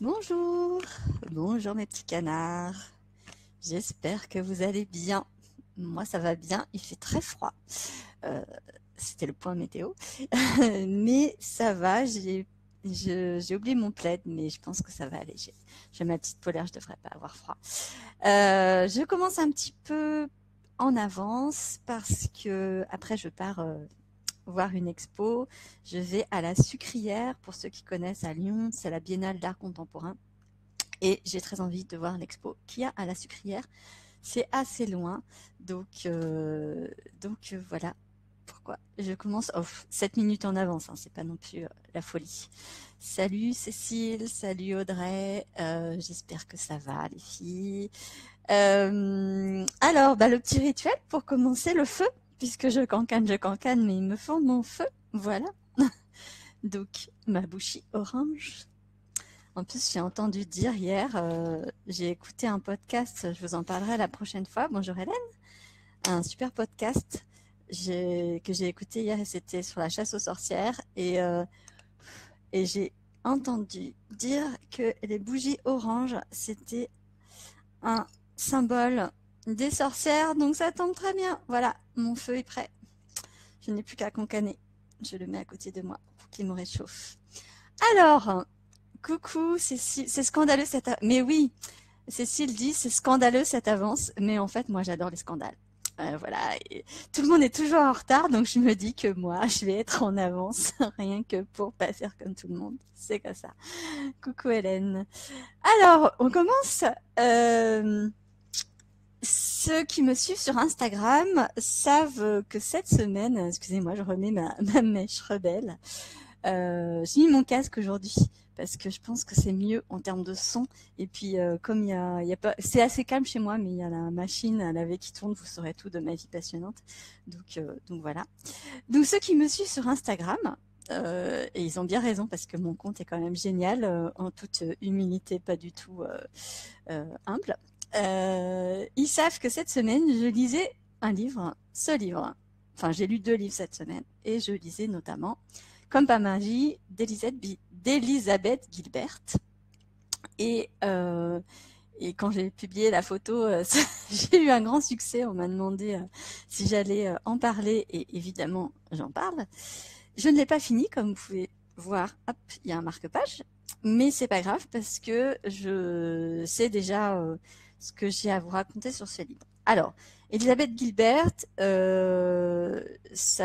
Bonjour mes petits canards, j'espère que vous allez bien. Moi ça va bien, il fait très froid, c'était le point météo, mais ça va, j'ai oublié mon plaid, mais je pense que ça va aller, j'ai ma petite polaire, je ne devrais pas avoir froid. Je commence un petit peu en avance parce que après je pars voir une expo, je vais à la Sucrière, pour ceux qui connaissent à Lyon, c'est la Biennale d'art contemporain, et j'ai très envie de voir l'expo qu'il y a à la Sucrière, c'est assez loin, donc voilà pourquoi je commence 7 minutes en avance, hein, c'est pas non plus la folie. Salut Cécile, salut Audrey, j'espère que ça va les filles. Alors le petit rituel pour commencer, le feu, puisque je cancane, mais il me faut mon feu, voilà. Donc, ma bouchie orange. En plus, j'ai entendu dire hier, j'ai écouté un podcast, je vous en parlerai la prochaine fois. Bonjour Hélène, un super podcast que j'ai écouté hier, et c'était sur la chasse aux sorcières. Et j'ai entendu dire que les bougies oranges, c'était un symbole des sorcières, donc ça tombe très bien. Voilà, mon feu est prêt. Je n'ai plus qu'à concaner. Je le mets à côté de moi pour qu'il me réchauffe. Alors, coucou Cécile, c'est scandaleux cette avance. Mais oui, Cécile dit c'est scandaleux cette avance, mais en fait, moi j'adore les scandales. Voilà, et tout le monde est toujours en retard, donc je me dis que moi, je vais être en avance, rien que pour pas faire comme tout le monde. C'est comme ça. Coucou Hélène. Alors, on commence. Ceux qui me suivent sur Instagram savent que cette semaine, excusez-moi, je remets ma mèche rebelle, j'ai mis mon casque aujourd'hui parce que je pense que c'est mieux en termes de son. Et puis, comme il y a pas, c'est assez calme chez moi, mais il y a la machine à laver qui tourne, vous saurez tout de ma vie passionnante. Donc voilà. Donc ceux qui me suivent sur Instagram, et ils ont bien raison parce que mon compte est quand même génial, en toute humilité, pas du tout humble. Ils savent que cette semaine, je lisais un livre, ce livre. Enfin, j'ai lu 2 livres cette semaine et je lisais notamment « Comme par magie » d'Elisabeth Gilbert. Et quand j'ai publié la photo, j'ai eu un grand succès. On m'a demandé si j'allais en parler et évidemment, j'en parle. Je ne l'ai pas fini, comme vous pouvez voir, hop, il y a un marque-page. Mais c'est pas grave parce que je sais déjà... ce que j'ai à vous raconter sur ce livre. Alors, Elisabeth Gilbert, ça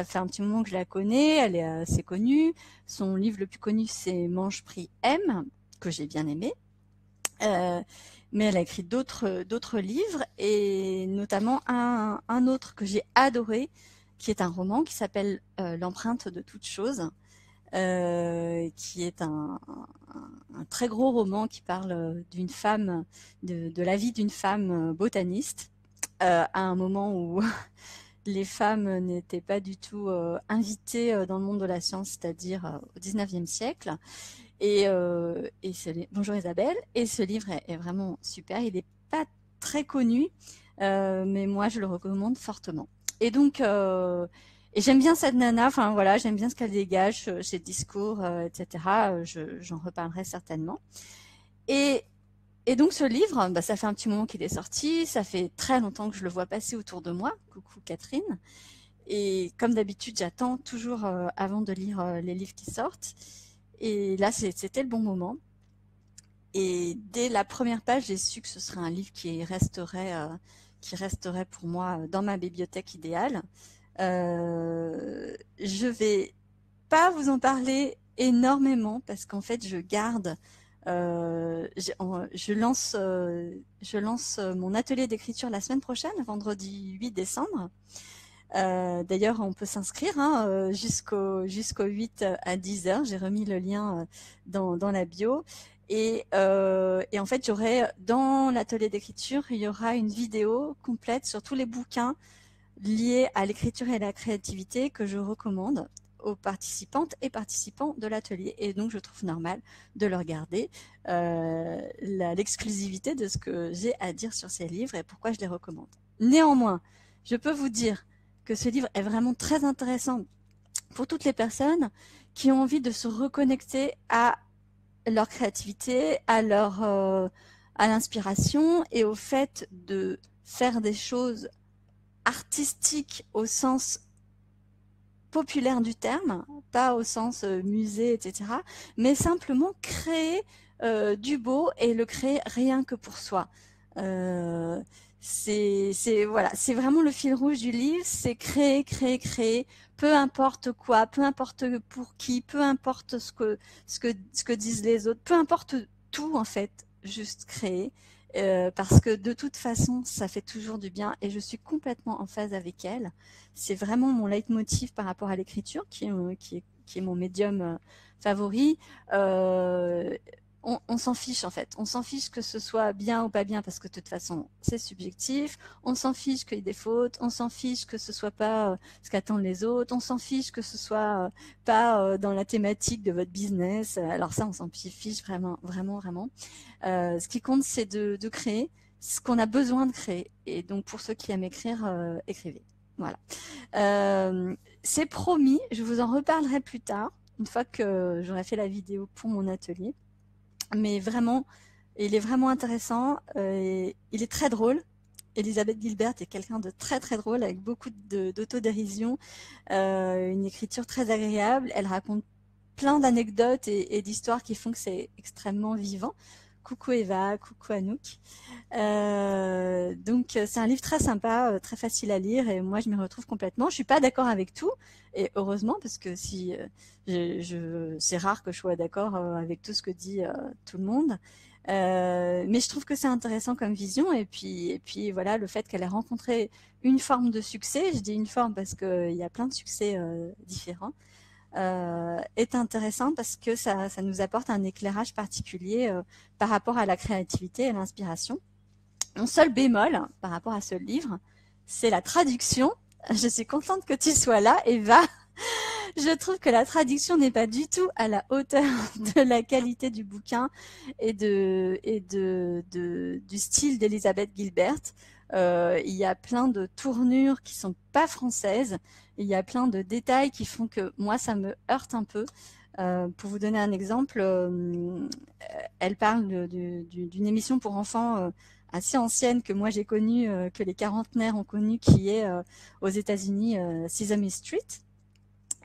fait un petit moment que je la connais, elle est assez connue. Son livre le plus connu, c'est « Mange, prie, aime », que j'ai bien aimé. Mais elle a écrit d'autres livres, et notamment un autre que j'ai adoré, qui est un roman qui s'appelle « L'empreinte de toute chose ». Qui est un très gros roman qui parle d'une femme, de la vie d'une femme botaniste, à un moment où les femmes n'étaient pas du tout invitées dans le monde de la science, c'est-à-dire au 19e siècle. Bonjour Isabelle, et ce livre est vraiment super, il n'est pas très connu, mais moi je le recommande fortement. Et donc... et j'aime bien cette nana, enfin voilà, j'aime bien ce qu'elle dégage, ses discours, etc. J'en reparlerai certainement. Et donc ce livre, ça fait un petit moment qu'il est sorti, ça fait très longtemps que je le vois passer autour de moi. Coucou Catherine. Et comme d'habitude, j'attends toujours avant de lire les livres qui sortent. Et là, c'était le bon moment. Et dès la première page, j'ai su que ce serait un livre qui resterait pour moi dans ma bibliothèque idéale. Je vais pas vous en parler énormément parce qu'en fait je garde, je lance mon atelier d'écriture la semaine prochaine, vendredi 8 décembre. D'ailleurs on peut s'inscrire hein, jusqu'au 8 à 10h, j'ai remis le lien dans la bio. Et en fait j'aurai dans l'atelier d'écriture, il y aura une vidéo complète sur tous les bouquins liées à l'écriture et à la créativité que je recommande aux participantes et participants de l'atelier. Et donc, je trouve normal de leur garder l'exclusivité de ce que j'ai à dire sur ces livres et pourquoi je les recommande. Néanmoins, je peux vous dire que ce livre est vraiment très intéressant pour toutes les personnes qui ont envie de se reconnecter à leur créativité, à l'inspiration et au fait de faire des choses artistiques au sens populaire du terme, pas au sens musée, etc., mais simplement créer du beau et le créer rien que pour soi. Voilà, c'est vraiment le fil rouge du livre, c'est créer, créer, créer, peu importe quoi, peu importe pour qui, peu importe ce que disent les autres, peu importe tout en fait, juste créer, parce que de toute façon, ça fait toujours du bien et je suis complètement en phase avec elle. C'est vraiment mon leitmotiv par rapport à l'écriture qui est mon médium favori. On s'en fiche en fait, on s'en fiche que ce soit bien ou pas bien parce que de toute façon c'est subjectif, on s'en fiche qu'il y ait des fautes, on s'en fiche que ce soit pas ce qu'attendent les autres, on s'en fiche que ce soit pas dans la thématique de votre business, alors ça on s'en fiche vraiment, vraiment, vraiment. Ce qui compte c'est de créer ce qu'on a besoin de créer et donc pour ceux qui aiment écrire, écrivez. Voilà. C'est promis, je vous en reparlerai plus tard une fois que j'aurai fait la vidéo pour mon atelier. Mais vraiment, il est vraiment intéressant, il est très drôle. Elisabeth Gilbert est quelqu'un de très très drôle, avec beaucoup d'autodérision, une écriture très agréable. Elle raconte plein d'anecdotes et d'histoires qui font que c'est extrêmement vivant. Coucou Eva, coucou Anouk. Donc c'est un livre très sympa, très facile à lire et moi je m'y retrouve complètement. Je suis pas d'accord avec tout et heureusement parce que si c'est rare que je sois d'accord avec tout ce que dit tout le monde. Mais je trouve que c'est intéressant comme vision et puis voilà le fait qu'elle ait rencontré une forme de succès. Je dis une forme parce que il y a plein de succès différents. Est intéressant parce que ça nous apporte un éclairage particulier par rapport à la créativité et l'inspiration. Mon seul bémol par rapport à ce livre, c'est la traduction. Je suis contente que tu sois là, Eva. Je trouve que la traduction n'est pas du tout à la hauteur de la qualité du bouquin et du style d'Elisabeth Gilbert. Il y a plein de tournures qui sont pas françaises. Il y a plein de détails qui font que moi, ça me heurte un peu. Pour vous donner un exemple, elle parle d'une émission pour enfants assez ancienne que moi j'ai connue, que les quarantenaires ont connue, qui est aux États-Unis, Sesame Street.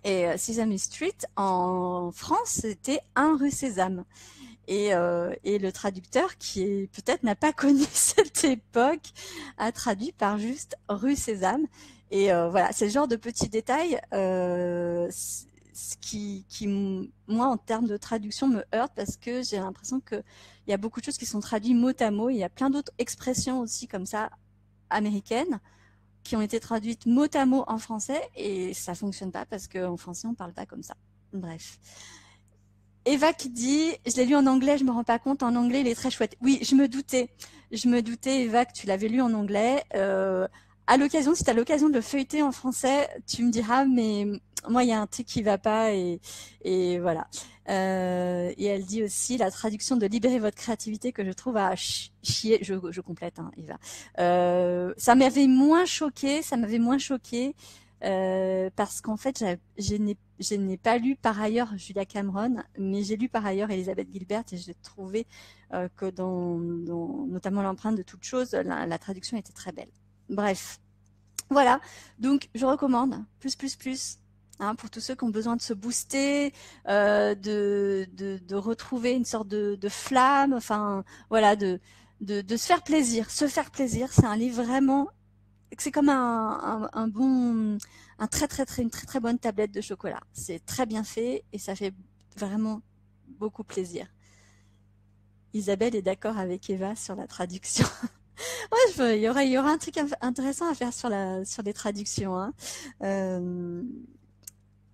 Et Sesame Street, en France, c'était un rue Sésame. Et le traducteur, qui peut-être n'a pas connu cette époque, a traduit par juste rue Sésame. Et voilà, c'est le genre de petits détails qui, moi, en termes de traduction, me heurte parce que j'ai l'impression qu'il y a beaucoup de choses qui sont traduites mot à mot. Il y a plein d'autres expressions aussi comme ça, américaines, qui ont été traduites mot à mot en français et ça fonctionne pas parce qu'en français, on parle pas comme ça. Bref. Eva qui dit, je l'ai lu en anglais, je me rends pas compte, en anglais, il est très chouette. Oui, je me doutais, Eva, que tu l'avais lu en anglais. À l'occasion, si tu as l'occasion de le feuilleter en français, tu me diras, mais moi, il y a un truc qui va pas et voilà. Et elle dit aussi la traduction de libérer votre créativité que je trouve à chier. Je complète, hein, Eva. Ça m'avait moins choquée, parce qu'en fait, je n'ai pas lu par ailleurs Julia Cameron, mais j'ai lu par ailleurs Elisabeth Gilbert et j'ai trouvé que dans notamment l'empreinte de toute chose, la traduction était très belle. Bref, voilà. Donc, je recommande plus, hein, pour tous ceux qui ont besoin de se booster, de retrouver une sorte de flamme, enfin, voilà, de se faire plaisir. Se faire plaisir, c'est un livre vraiment, c'est comme une très très bonne tablette de chocolat. C'est très bien fait et ça fait vraiment beaucoup plaisir. Isabelle est d'accord avec Eva sur la traduction. Ouais, il y aura un truc intéressant à faire sur les traductions. Hein.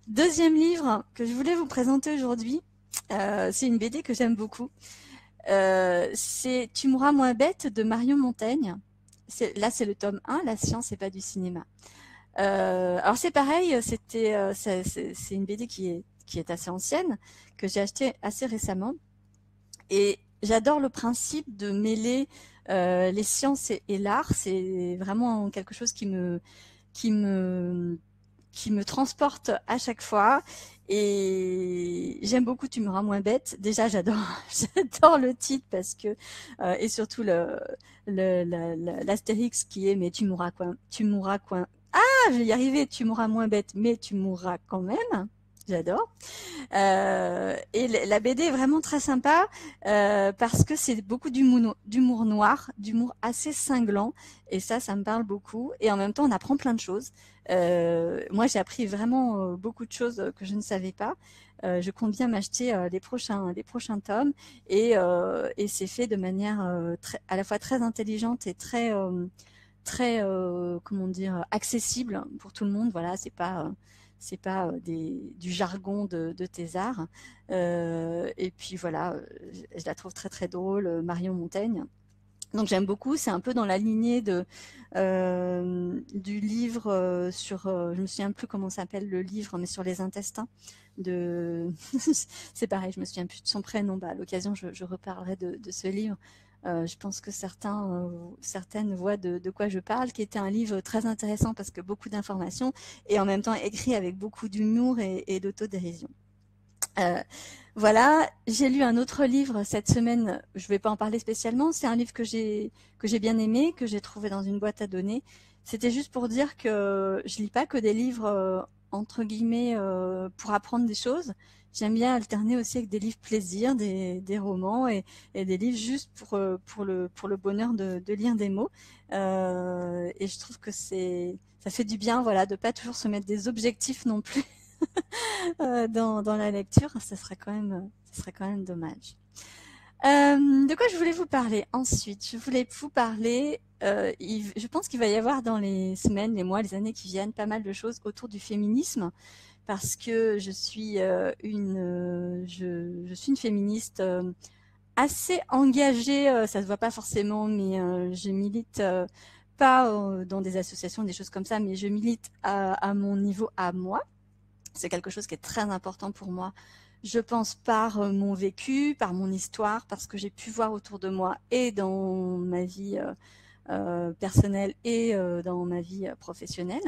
Deuxième livre que je voulais vous présenter aujourd'hui, c'est une BD que j'aime beaucoup. C'est Tu mourras moins bête de Marion Montaigne. Là, c'est le tome 1, la science et pas du cinéma. Alors c'est pareil, c'est une BD qui est assez ancienne, que j'ai achetée assez récemment. Et j'adore le principe de mêler les sciences et l'art, c'est vraiment quelque chose qui me transporte à chaque fois Et j'aime beaucoup Tu mourras moins bête. Déjà, j'adore le titre parce que et surtout l'astérix qui est mais tu mourras quoi. Ah, je vais y arriver. Tu mourras moins bête, mais tu mourras quand même. J'adore. Et la BD est vraiment très sympa parce que c'est beaucoup d'humour noir, d'humour assez cinglant. Et ça me parle beaucoup. Et en même temps, on apprend plein de choses. Moi, j'ai appris vraiment beaucoup de choses que je ne savais pas. Je compte bien m'acheter les prochains tomes. Et c'est fait de manière à la fois très intelligente et très comment dire, accessible pour tout le monde. Voilà, c'est pas du jargon de thésard. Et puis voilà, je la trouve très très drôle, Marion Montaigne. Donc j'aime beaucoup, c'est un peu dans la lignée du livre sur, je me souviens plus comment s'appelle le livre, mais sur les intestins. C'est pareil, je me souviens plus de son prénom. Bah, à l'occasion, je reparlerai de ce livre. Je pense que certaines voient de quoi je parle, qui était un livre très intéressant parce que beaucoup d'informations et en même temps écrit avec beaucoup d'humour et d'autodérision. Voilà, j'ai lu un autre livre cette semaine, je ne vais pas en parler spécialement, c'est un livre que j'ai bien aimé, que j'ai trouvé dans une boîte à donner. C'était juste pour dire que je ne lis pas que des livres entre guillemets pour apprendre des choses. J'aime bien alterner aussi avec des livres plaisir, des romans et des livres juste pour le bonheur de lire des mots. Et je trouve que ça fait du bien, voilà, de pas toujours se mettre des objectifs non plus dans la lecture. Ça serait quand même dommage. De quoi je voulais vous parler ensuite? Je voulais vous parler, je pense qu'il va y avoir dans les semaines, les mois, les années qui viennent, pas mal de choses autour du féminisme. Parce que je suis une féministe assez engagée, ça se voit pas forcément, mais je milite pas dans des associations, des choses comme ça, mais je milite à mon niveau, à moi. C'est quelque chose qui est très important pour moi, je pense, par mon vécu, par mon histoire, parce que j'ai pu voir autour de moi et dans ma vie personnelle et dans ma vie professionnelle.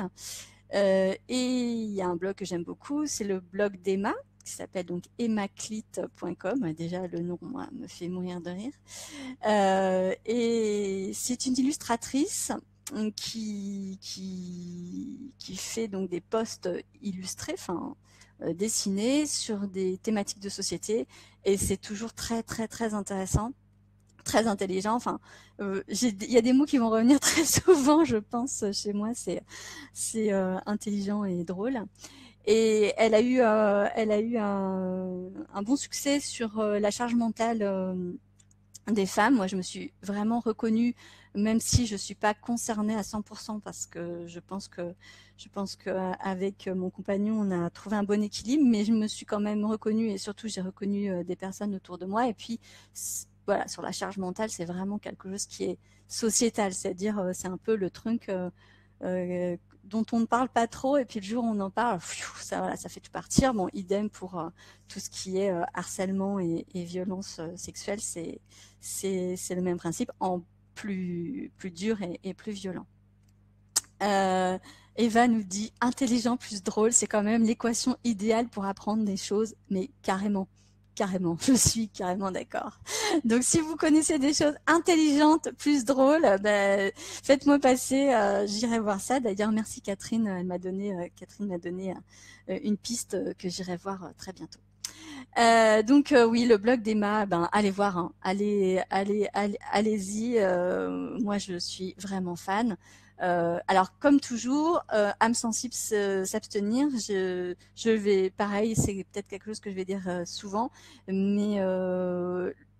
Et il y a un blog que j'aime beaucoup, c'est le blog d'Emma, qui s'appelle donc emmaclit.com. Déjà, le nom, moi, me fait mourir de rire. Et c'est une illustratrice qui fait donc des posts illustrés, enfin dessinés, sur des thématiques de société. Et c'est toujours très, très, très intéressant. Très intelligent, enfin, il y a des mots qui vont revenir très souvent, je pense, chez moi, c'est intelligent et drôle. Et elle a eu un bon succès sur la charge mentale des femmes. Moi, je me suis vraiment reconnue, même si je suis pas concernée à 100%, parce que je pense que avec mon compagnon, on a trouvé un bon équilibre, mais je me suis quand même reconnue, et surtout, j'ai reconnu des personnes autour de moi, et puis voilà, sur la charge mentale, c'est vraiment quelque chose qui est sociétal, c'est-à-dire c'est un peu le truc dont on ne parle pas trop, et puis le jour où on en parle, ça, voilà, ça fait tout partir. Bon, idem pour tout ce qui est harcèlement et violence sexuelle, c'est le même principe, en plus dur et plus violent. Eva nous dit « intelligent plus drôle, c'est quand même l'équation idéale pour apprendre des choses, mais carrément ». Carrément, je suis carrément d'accord. Donc, si vous connaissez des choses intelligentes, plus drôles, ben, faites-moi passer, j'irai voir ça. D'ailleurs, merci Catherine, elle m'a donné une piste que j'irai voir très bientôt. Donc oui, le blog d'Emma, ben, allez voir, hein. Allez-y, moi je suis vraiment fan. Alors comme toujours, âme sensible s'abstenir, je vais, pareil, c'est peut-être quelque chose que je vais dire souvent, mais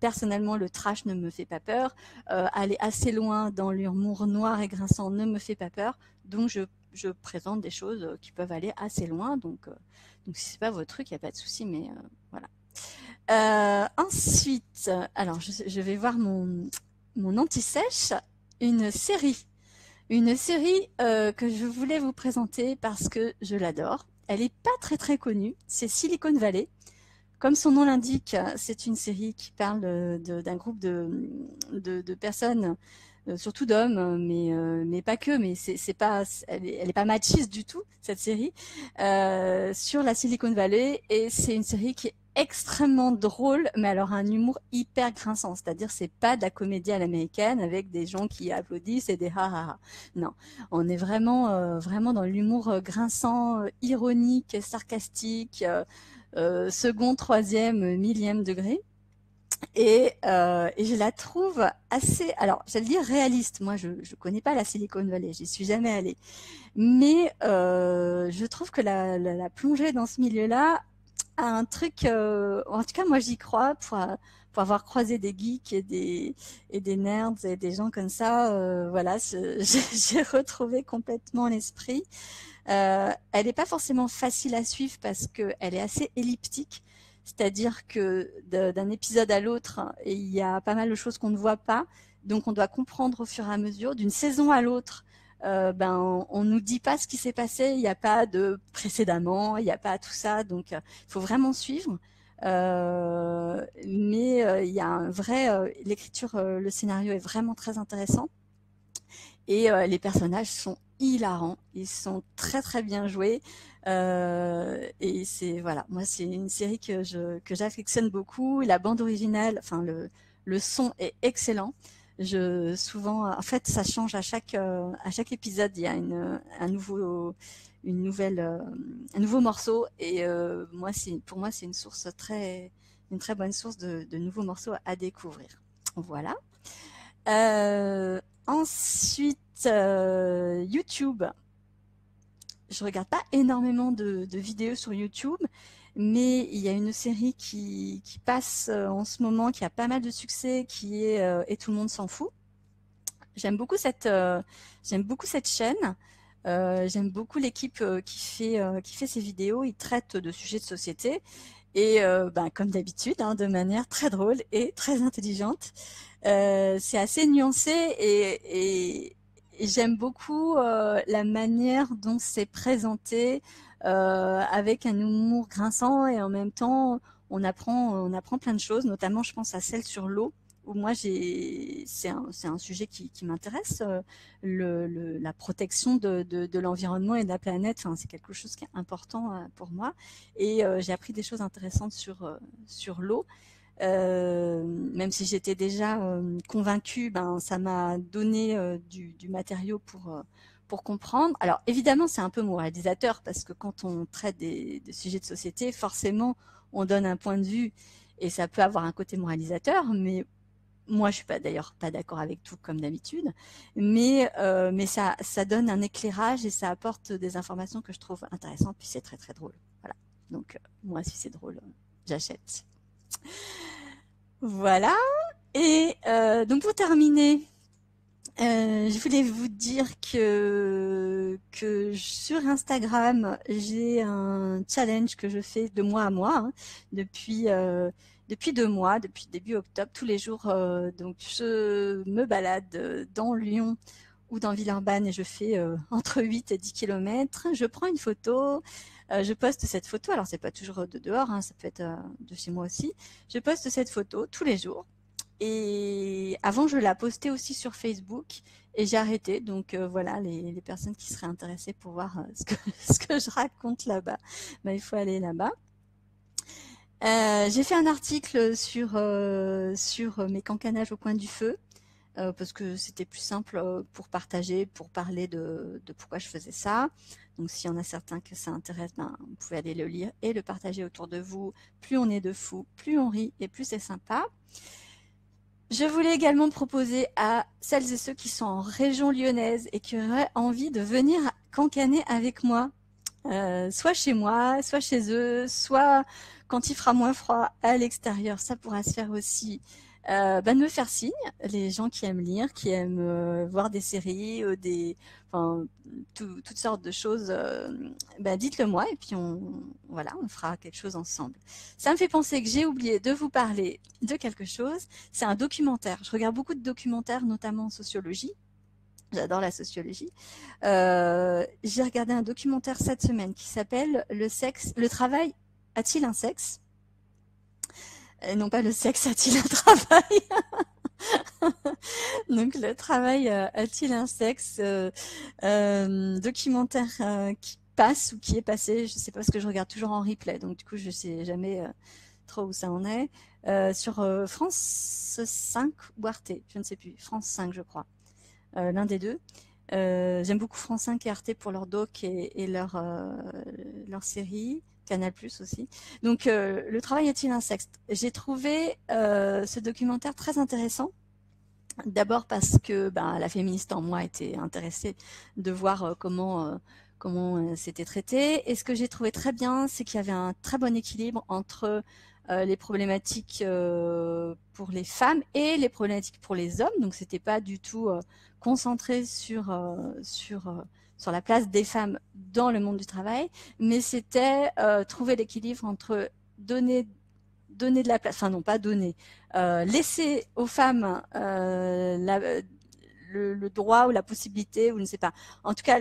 personnellement le trash ne me fait pas peur, aller assez loin dans l'humour noir et grinçant ne me fait pas peur, donc je présente des choses qui peuvent aller assez loin, donc si c'est pas votre truc, il n'y a pas de souci, mais voilà. Ensuite, alors je vais voir mon anti-sèche, une série que je voulais vous présenter parce que je l'adore. Elle n'est pas très très connue, c'est Silicon Valley. Comme son nom l'indique, c'est une série qui parle d'un groupe de personnes surtout d'hommes, mais pas que, mais c'est pas, elle est pas machiste du tout, cette série, sur la Silicon Valley, et c'est une série qui est extrêmement drôle, mais alors un humour hyper grinçant, c'est-à-dire c'est pas de la comédie à l'américaine avec des gens qui applaudissent et des ha ha ha. Non, on est vraiment vraiment dans l'humour grinçant, ironique, sarcastique, second, troisième, millième degré. Et je la trouve assez, alors j'allais dire réaliste, moi je connais pas la Silicon Valley, j'y suis jamais allée, mais je trouve que la plongée dans ce milieu-là a un truc, en tout cas moi j'y crois, pour avoir croisé des geeks et des nerds et des gens comme ça, voilà, j'ai retrouvé complètement l'esprit. Elle n'est pas forcément facile à suivre parce qu'elle est assez elliptique. C'est-à-dire que d'un épisode à l'autre, il y a pas mal de choses qu'on ne voit pas, donc on doit comprendre au fur et à mesure. D'une saison à l'autre, on nous dit pas ce qui s'est passé, il n'y a pas de précédemment, il n'y a pas tout ça, donc il faut vraiment suivre. Mais il y a un vrai, l'écriture, le scénario est vraiment très intéressant, et les personnages sont hilarants, ils sont très très bien joués, et c'est voilà, moi c'est une série que j'affectionne beaucoup. La bande originale, enfin le son est excellent. Souvent en fait ça change à chaque épisode, il y a un nouveau morceau, et moi c'est une source très bonne source de nouveaux morceaux à découvrir. Voilà. Ensuite, YouTube. Je regarde pas énormément de vidéos sur YouTube, mais il y a une série qui passe en ce moment, qui a pas mal de succès, qui est Et tout le monde s'en fout. J'aime beaucoup cette chaîne. J'aime beaucoup l'équipe qui fait ces vidéos. Ils traitent de sujets de société. Et comme d'habitude, hein, de manière très drôle et très intelligente. C'est assez nuancé, et j'aime beaucoup la manière dont c'est présenté, avec un humour grinçant, et en même temps, on apprend plein de choses, notamment je pense à celle sur l'eau, où moi c'est un sujet qui m'intéresse, la protection de l'environnement et de la planète, enfin, c'est quelque chose qui est important pour moi, et j'ai appris des choses intéressantes sur l'eau, même si j'étais déjà convaincue, ça m'a donné du matériau pour comprendre. Alors évidemment c'est un peu moralisateur, parce que quand on traite des sujets de société, forcément on donne un point de vue, et ça peut avoir un côté moralisateur, mais moi, je suis pas d'ailleurs pas d'accord avec tout comme d'habitude, mais ça donne un éclairage, et ça apporte des informations que je trouve intéressantes, puis c'est très très drôle. Voilà. Donc moi, si c'est drôle, j'achète. Voilà. Et donc pour terminer, je voulais vous dire que sur Instagram, j'ai un challenge que je fais de mois à mois, hein, depuis 2 mois, depuis début octobre, tous les jours. Donc je me balade dans Lyon ou dans Villeurbanne, et je fais entre 8 et 10 km. Je prends une photo, je poste cette photo. Alors c'est pas toujours de dehors, hein, ça peut être de chez moi aussi. Je poste cette photo tous les jours. Et avant, je la postais aussi sur Facebook, et j'ai arrêté. Donc voilà, les personnes qui seraient intéressées pour voir ce que je raconte là-bas, il faut aller là-bas. J'ai fait un article sur mes cancanages au coin du feu, parce que c'était plus simple pour partager, pour parler de pourquoi je faisais ça. Donc s'il y en a certains que ça intéresse, vous pouvez aller le lire et le partager autour de vous. Plus on est de fous, plus on rit et plus c'est sympa. Je voulais également proposer à celles et ceux qui sont en région lyonnaise et qui auraient envie de venir cancaner avec moi. Soit chez moi, soit chez eux, soit quand il fera moins froid à l'extérieur, ça pourra se faire aussi. De me faire signe, les gens qui aiment lire, qui aiment voir des séries, toutes sortes de choses, dites-le moi, et puis on fera quelque chose ensemble. Ça me fait penser que j'ai oublié de vous parler de quelque chose, c'est un documentaire. Je regarde beaucoup de documentaires, notamment en sociologie. J'adore la sociologie. J'ai regardé un documentaire cette semaine qui s'appelle Le travail a-t-il un sexe ? Et non pas le sexe a-t-il un travail Donc, Le travail a-t-il un sexe, documentaire qui passe ou qui est passé, je ne sais pas, parce que je regarde toujours en replay, donc du coup, je ne sais jamais trop où ça en est, sur France 5 ou Arte, je ne sais plus, France 5 je crois, l'un des deux. J'aime beaucoup France 5 et Arte pour leur doc et leur série, Canal+ aussi. Donc, Le travail a-t-il un sexe? J'ai trouvé ce documentaire très intéressant. D'abord parce que la féministe en moi était intéressée de voir comment c'était traité. Et ce que j'ai trouvé très bien, c'est qu'il y avait un très bon équilibre entre les problématiques pour les femmes et les problématiques pour les hommes. Donc, c'était pas du tout concentré sur la place des femmes dans le monde du travail, mais c'était trouver l'équilibre entre donner de la place, enfin non pas donner, laisser aux femmes le droit ou la possibilité, ou je ne sais pas, en tout cas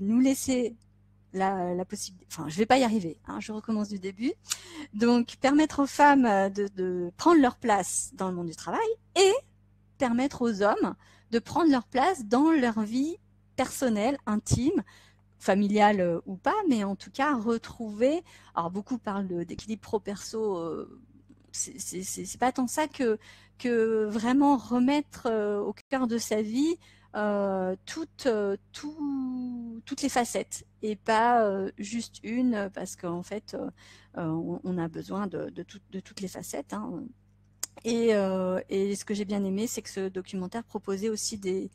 nous laisser la possibilité, enfin je ne vais pas y arriver, hein, je recommence du début. Donc permettre aux femmes de prendre leur place dans le monde du travail et permettre aux hommes de prendre leur place dans leur vie personnelle, intime, familiale ou pas, mais en tout cas retrouver, alors beaucoup parlent d'équilibre pro-perso, c'est pas tant ça que vraiment remettre au cœur de sa vie toutes les facettes et pas juste une, parce qu'en fait on a besoin de toutes les facettes, hein. Et ce que j'ai bien aimé, c'est que ce documentaire proposait aussi des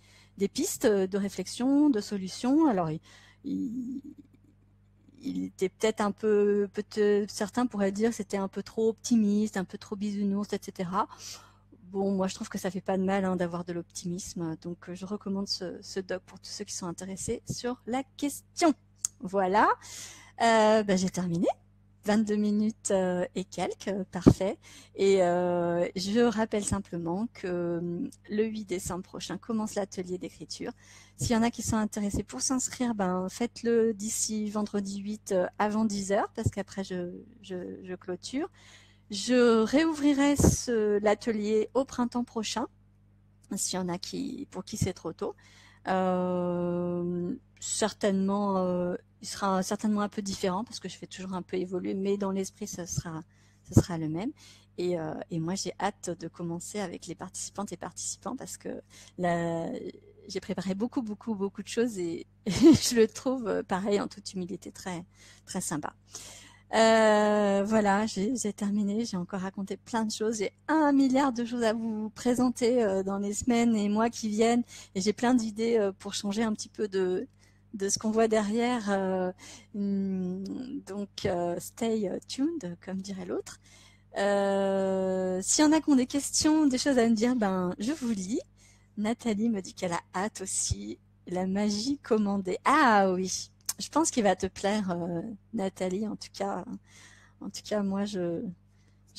pistes de réflexion, de solutions. Alors il était peut-être un peu, certains pourraient dire c'était un peu trop optimiste, un peu trop bisounours, etc. Bon, moi je trouve que ça fait pas de mal, hein, d'avoir de l'optimisme, donc je recommande ce doc pour tous ceux qui sont intéressés sur la question. Voilà, j'ai terminé. 22 minutes et quelques, parfait. Et je rappelle simplement que le 8 décembre prochain commence l'atelier d'écriture. S'il y en a qui sont intéressés pour s'inscrire, faites-le d'ici vendredi 8 avant 10h, parce qu'après je clôture. Je réouvrirai l'atelier au printemps prochain, s'il y en a pour qui c'est trop tôt. Il sera certainement un peu différent parce que je fais toujours un peu évoluer, mais dans l'esprit, ce sera le même. Et moi, j'ai hâte de commencer avec les participantes et participants parce que j'ai préparé beaucoup, beaucoup, beaucoup de choses et je le trouve, pareil, en toute humilité, très, très sympa. Voilà, j'ai terminé, j'ai encore raconté plein de choses, j'ai 1 milliard de choses à vous présenter dans les semaines et mois qui viennent, et j'ai plein d'idées pour changer un petit peu de ce qu'on voit derrière, donc stay tuned, comme dirait l'autre. S'il y en a qui ont des questions, des choses à me dire, je vous lis. Nathalie me dit qu'elle a hâte aussi, la magie commandée. Ah oui, je pense qu'il va te plaire, Nathalie, en tout cas moi je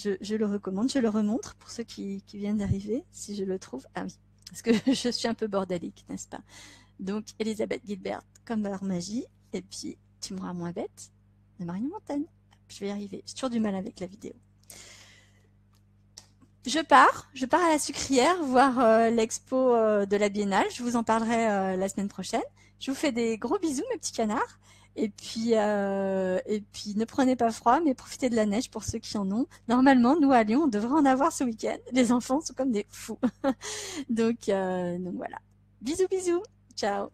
le recommande, je le remontre pour ceux qui viennent d'arriver, si je le trouve. Ah oui, parce que je suis un peu bordélique, n'est-ce pas? Donc Elisabeth Gilbert, Comme par magie, et puis Tu mourras moins bête, de Marion Montaigne. Je vais y arriver, j'ai toujours du mal avec la vidéo. Je pars à la Sucrière voir l'expo de la Biennale, je vous en parlerai la semaine prochaine. Je vous fais des gros bisous, mes petits canards. Et puis ne prenez pas froid, mais profitez de la neige pour ceux qui en ont. Normalement, nous à Lyon, on devrait en avoir ce week-end. Les enfants sont comme des fous. Donc voilà. Bisous, bisous. Ciao.